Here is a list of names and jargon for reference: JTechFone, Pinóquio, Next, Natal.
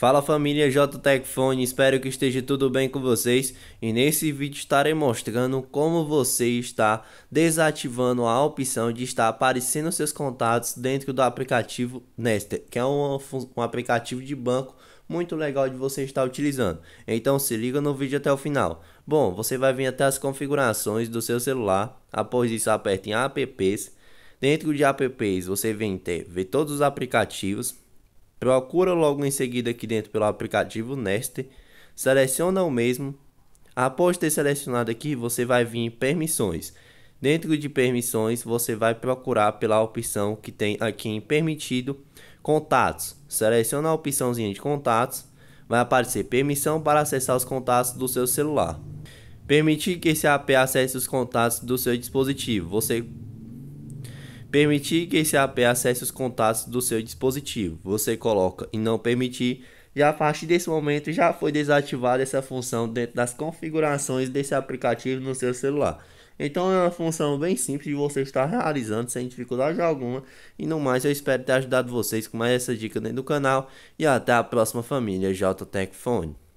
Fala família JTechFone, espero que esteja tudo bem com vocês e nesse vídeo estarei mostrando como você está desativando a opção de estar aparecendo seus contatos dentro do aplicativo Next, que é um aplicativo de banco muito legal de você estar utilizando. Então se liga no vídeo até o final. Bom, você vai vir até as configurações do seu celular, após isso aperta em apps, dentro de apps você vem ter ver todos os aplicativos. Procura logo em seguida aqui dentro pelo aplicativo Next, seleciona o mesmo. Após ter selecionado aqui, você vai vir em permissões. Dentro de permissões, você vai procurar pela opção que tem aqui em permitido, contatos. Seleciona a opçãozinha de contatos, vai aparecer permissão para acessar os contatos do seu celular. Permitir que esse app acesse os contatos do seu dispositivo. Você coloca em não permitir. Já a partir desse momento já foi desativada essa função dentro das configurações desse aplicativo no seu celular. Então é uma função bem simples de você estar realizando sem dificuldade alguma. E no mais, eu espero ter ajudado vocês com mais essa dica dentro do canal. E até a próxima família JTechFone.